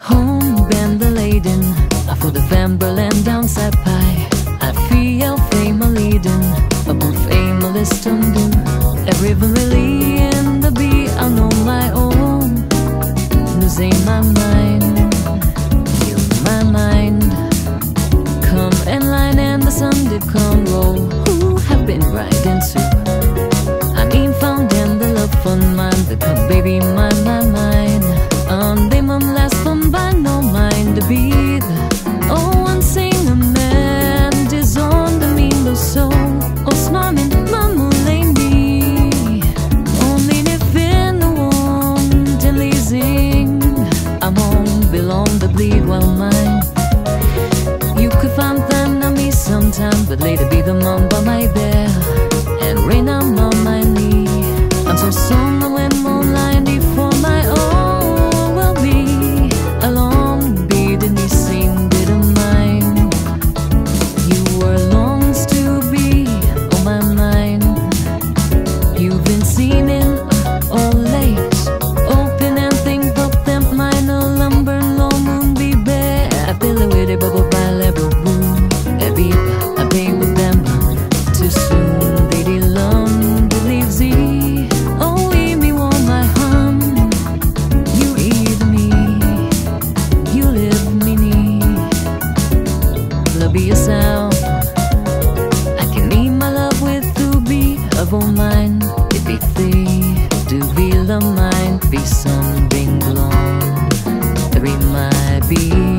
Home band the laden, I for the Vamberland down side pie. I feel fame a leading, a bull fame a list undo. Every really in the bee, I know my own. Losing my mind, you my mind. Come and line and the sun did come roll. Who have been riding to? I mean found in the love fun mind, the come baby my mind. On the mum last one by no mind the beat. Oh, one sing a man is on the window so. Oh, smarmin' mamu lady. Only if in the wound and leasing. I won't belong the bleed while mine. You could find them on me sometime, but later be the mum by my bear. And rain I'm on my knee. I'm so soon the wind won't lie before my own will be. Along be the missing bit of mine. You were longs to be on my mind. You've been seen in all late. Open and think pop them mine a lumber no moon be bare. I feel a weird bubble by level room. A beep, I pay with them too soon. Mind, it be thee, do be the mind, be something long, three might be.